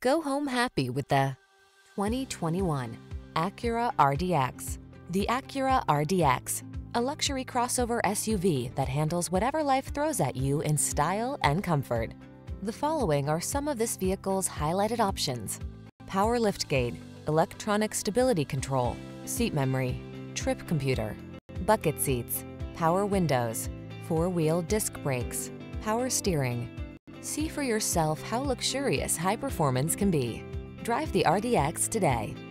Go home happy with the 2021 Acura RDX. The Acura RDX, a luxury crossover SUV that handles whatever life throws at you in style and comfort. The following are some of this vehicle's highlighted options: power liftgate, electronic stability control, seat memory, trip computer, bucket seats, power windows, four-wheel disc brakes, power steering. See for yourself how luxurious high performance can be. Drive the RDX today.